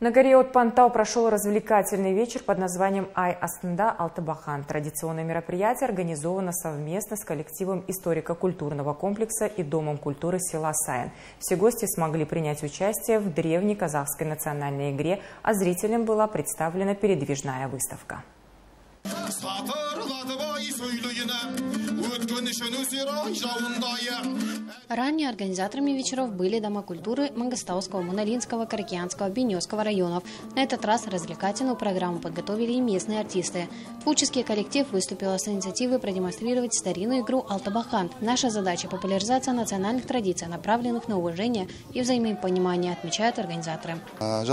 На горе Отпан тау прошел развлекательный вечер под названием «Ай Астанда Алтыбақан». Традиционное мероприятие организовано совместно с коллективом историко-культурного комплекса и Домом культуры села Сайн. Все гости смогли принять участие в древней казахской национальной игре, а зрителям была представлена передвижная выставка. Ранее организаторами вечеров были дома культуры Мангыстауского, Муналинского, Каракеанского, Бенёсского районов. На этот раз развлекательную программу подготовили и местные артисты. Творческий коллектив выступил с инициативой продемонстрировать старинную игру «Алтыбақан». Наша задача – популяризация национальных традиций, направленных на уважение и взаимопонимание, отмечают организаторы. В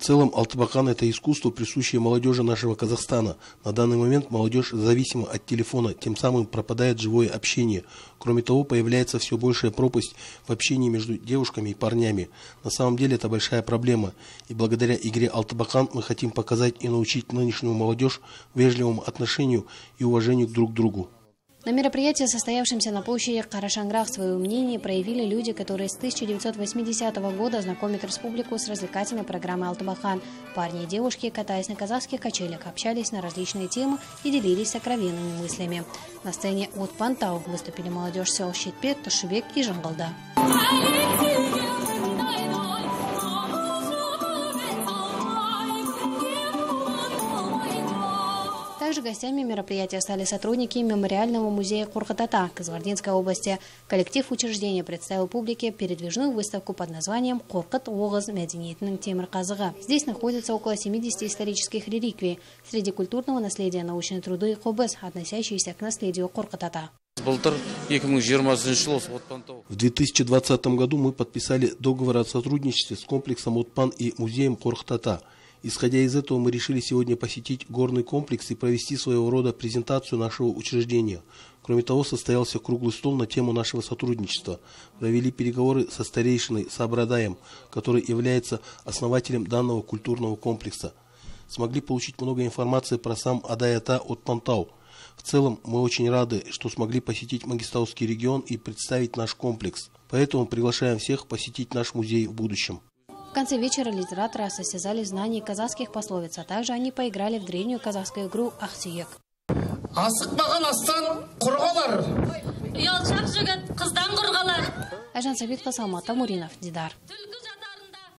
целом, «Алтыбақан» – это искусство, присущее молодежи нашего Казахстана. На данный момент молодежь зависима от телефона, тем самым пропадает живое общение. Кроме того, появляется все большая пропасть в общении между девушками и парнями. На самом деле это большая проблема. И благодаря игре «Алтыбақан» мы хотим показать и научить нынешнюю молодежь вежливому отношению и уважению друг к другу. На мероприятии, состоявшемся на площади Харашанграф, свое мнение проявили люди, которые с 1980 года знакомят республику с развлекательной программой «Алтыбақан». Парни и девушки, катаясь на казахских качелях, общались на различные темы и делились сокровенными мыслями. На сцене Отпан тау выступили молодежь сел Щитпе, Ташубек и Жангалда. Также гостями мероприятия стали сотрудники мемориального музея «Қорқыт ата» Кызылординской области. Коллектив учреждения представил публике передвижную выставку под названием «Коркат-Огаз Меденитн-Темр-Казага». Здесь находится около 70 исторических реликвий. Среди культурного наследия научные труды и хоббес, относящиеся к наследию «Қорқыт ата». В 2020 году мы подписали договор о сотрудничестве с комплексом «Отпан» и музеем «Қорқыт ата». Исходя из этого, мы решили сегодня посетить горный комплекс и провести своего рода презентацию нашего учреждения. Кроме того, состоялся круглый стол на тему нашего сотрудничества. Провели переговоры со старейшиной Сабродаем, который является основателем данного культурного комплекса. Смогли получить много информации про сам Адай-Ата Отпан тау. В целом, мы очень рады, что смогли посетить Мангистауский регион и представить наш комплекс. Поэтому приглашаем всех посетить наш музей в будущем. В конце вечера литераторы состязали в знании казахских пословиц, а также они поиграли в древнюю казахскую игру «Ахтиек». Айжан Сабитова, Самат Амуринов, Дидар.